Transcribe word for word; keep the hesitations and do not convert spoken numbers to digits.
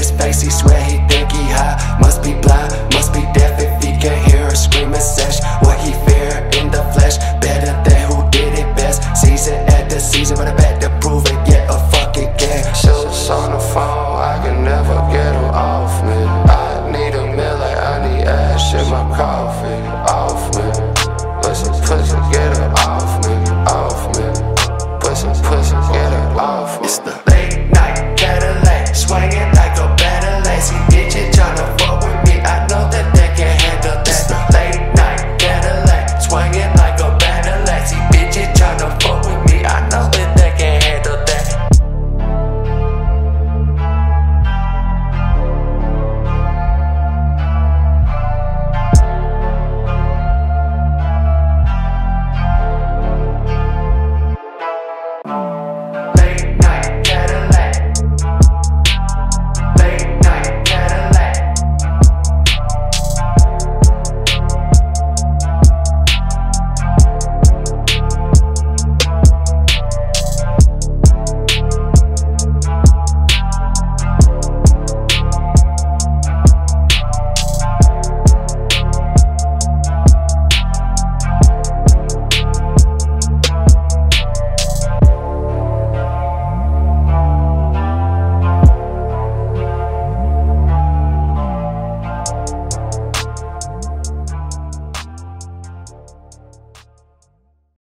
this place, he swear he